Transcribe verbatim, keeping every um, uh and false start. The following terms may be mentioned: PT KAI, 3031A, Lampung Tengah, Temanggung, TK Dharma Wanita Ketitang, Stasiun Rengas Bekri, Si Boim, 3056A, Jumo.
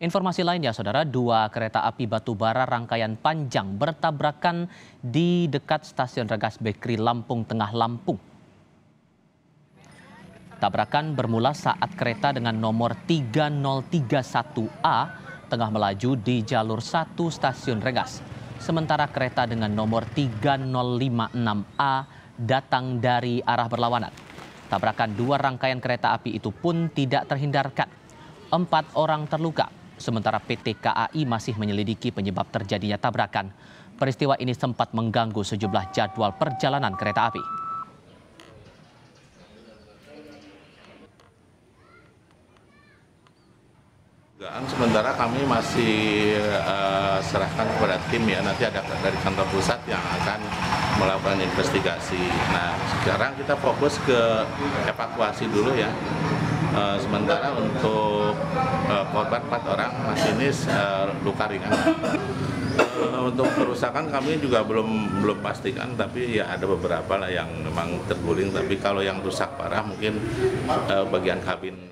Informasi lainnya, saudara, dua kereta api batubara rangkaian panjang bertabrakan di dekat Stasiun Rengas Bekri, Lampung Tengah, Lampung. Tabrakan bermula saat kereta dengan nomor tiga nol tiga satu A tengah melaju di jalur satu Stasiun Rengas. Sementara kereta dengan nomor tiga nol lima enam A datang dari arah berlawanan. Tabrakan dua rangkaian kereta api itu pun tidak terhindarkan. Empat orang terluka. Sementara P T K A I masih menyelidiki penyebab terjadinya tabrakan. Peristiwa ini sempat mengganggu sejumlah jadwal perjalanan kereta api. Dugaan sementara kami masih uh, serahkan kepada tim, ya, nanti ada dari kantor pusat yang akan melakukan investigasi. Nah, sekarang kita fokus ke evakuasi dulu, ya. Uh, sementara untuk uh, korban empat orang, masinis uh, luka ringan. Uh, untuk kerusakan kami juga belum belum pastikan, tapi ya ada beberapa lah yang memang terguling. Tapi kalau yang rusak parah mungkin uh, bagian kabin.